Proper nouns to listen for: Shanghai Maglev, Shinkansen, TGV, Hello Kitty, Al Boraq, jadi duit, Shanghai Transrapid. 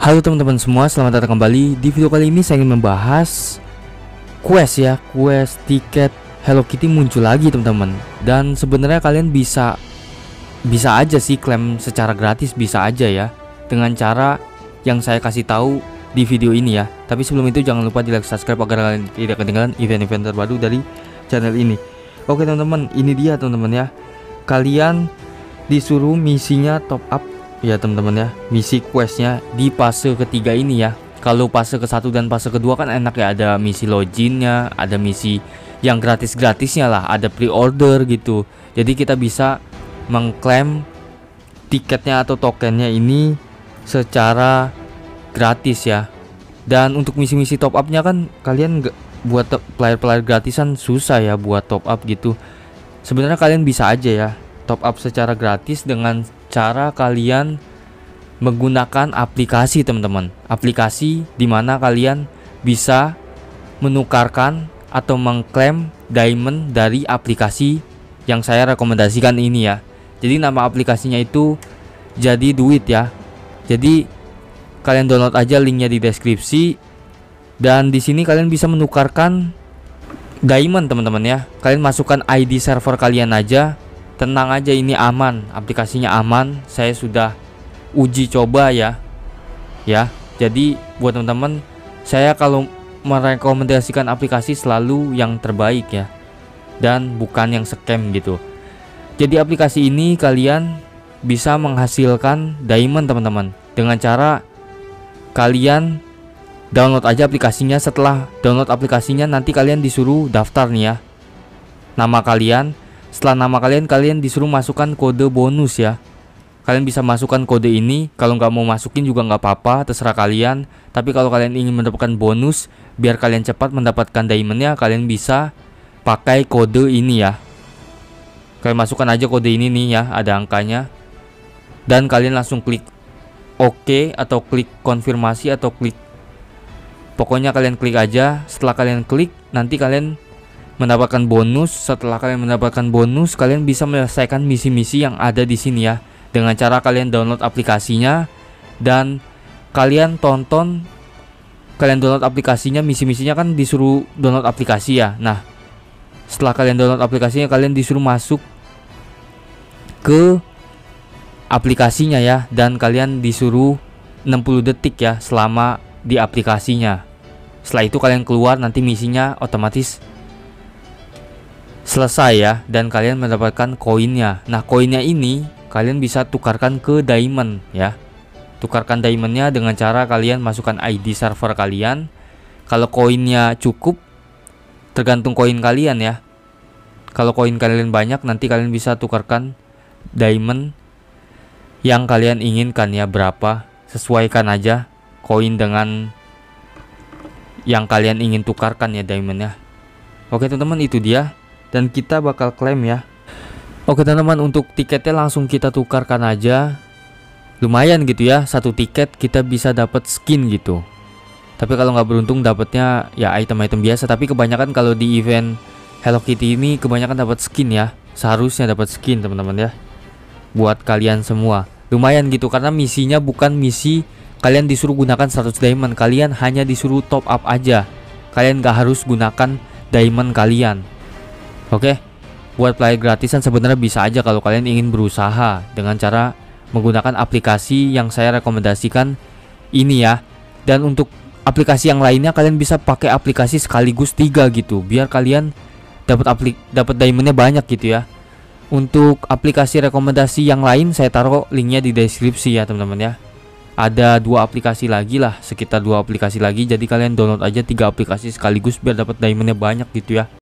Halo teman-teman semua, selamat datang kembali. Di video kali ini saya ingin membahas quest ya, quest tiket Hello Kitty muncul lagi teman-teman. Dan sebenarnya kalian bisa aja sih klaim secara gratis, bisa aja ya, dengan cara yang saya kasih tahu di video ini ya. Tapi sebelum itu jangan lupa di like, subscribe agar kalian tidak ketinggalan event-event terbaru dari channel ini. Oke teman-teman, ini dia teman-teman ya. Kalian disuruh misinya top up ya teman-teman ya, misi questnya di fase ketiga ini ya. Kalau fase ke-1 dan fase kedua kan enak ya, ada misi loginnya, ada misi yang gratis-gratisnya lah, ada pre-order gitu. Jadi kita bisa mengklaim tiketnya atau tokennya ini secara gratis ya. Dan untuk misi-misi top upnya kan kalian buat player-player gratisan susah ya buat top up gitu. Sebenarnya kalian bisa aja ya top up secara gratis dengan cara kalian menggunakan aplikasi teman-teman. Aplikasi dimana kalian bisa menukarkan atau mengklaim diamond dari aplikasi yang saya rekomendasikan ini ya. Jadi nama aplikasinya itu Jadi Duit ya. Jadi kalian download aja linknya di deskripsi. Dan di sini kalian bisa menukarkan diamond teman-teman ya. Kalian masukkan ID server kalian aja. Tenang aja, ini aman, aplikasinya aman, saya sudah uji coba ya. Jadi buat teman-teman, saya kalau merekomendasikan aplikasi selalu yang terbaik ya, dan bukan yang scam gitu. Jadi aplikasi ini kalian bisa menghasilkan diamond teman-teman dengan cara kalian download aja aplikasinya. Setelah download aplikasinya, nanti kalian disuruh daftar nih ya, nama kalian. Setelah nama kalian, kalian disuruh masukkan kode bonus ya. Kalian bisa masukkan kode ini. Kalau nggak mau masukin juga nggak apa-apa, terserah kalian. Tapi kalau kalian ingin mendapatkan bonus, biar kalian cepat mendapatkan diamondnya, kalian bisa pakai kode ini ya. Kalian masukkan aja kode ini nih ya, ada angkanya. Dan kalian langsung klik OK atau klik konfirmasi atau klik, pokoknya kalian klik aja. Setelah kalian klik, nanti kalian mendapatkan bonus. Setelah kalian mendapatkan bonus, kalian bisa menyelesaikan misi-misi yang ada di sini ya, dengan cara kalian download aplikasinya dan kalian tonton. Kalian download aplikasinya, misi-misinya kan disuruh download aplikasi ya. Nah, setelah kalian download aplikasinya, kalian disuruh masuk ke aplikasinya ya, dan kalian disuruh 60 detik ya selama di aplikasinya. Setelah itu kalian keluar, nanti misinya otomatis selesai ya, dan kalian mendapatkan koinnya. Nah, koinnya ini kalian bisa tukarkan ke diamond ya. Tukarkan diamondnya dengan cara kalian masukkan ID server kalian. Kalau koinnya cukup, tergantung koin kalian ya. Kalau koin kalian banyak, nanti kalian bisa tukarkan diamond yang kalian inginkan ya, berapa. Sesuaikan aja koin dengan yang kalian ingin tukarkan ya, diamondnya. Oke teman-teman, itu dia. Dan kita bakal klaim ya. Oke teman-teman, untuk tiketnya langsung kita tukarkan aja. Lumayan gitu ya, satu tiket kita bisa dapat skin gitu. Tapi kalau nggak beruntung dapatnya ya item-item biasa. Tapi kebanyakan kalau di event Hello Kitty ini kebanyakan dapat skin ya. Seharusnya dapat skin teman-teman ya, buat kalian semua. Lumayan gitu, karena misinya bukan misi kalian disuruh gunakan 100 diamond. Kalian hanya disuruh top up aja. Kalian nggak harus gunakan diamond kalian. Oke, buat player gratisan sebenarnya bisa aja kalau kalian ingin berusaha dengan cara menggunakan aplikasi yang saya rekomendasikan ini ya. Dan untuk aplikasi yang lainnya kalian bisa pakai aplikasi sekaligus 3 gitu, biar kalian dapat diamondnya banyak gitu ya. Untuk aplikasi rekomendasi yang lain saya taruh linknya di deskripsi ya teman-teman ya. Ada 2 aplikasi lagi lah, sekitar 2 aplikasi lagi. Jadi kalian download aja 3 aplikasi sekaligus biar dapat diamondnya banyak gitu ya.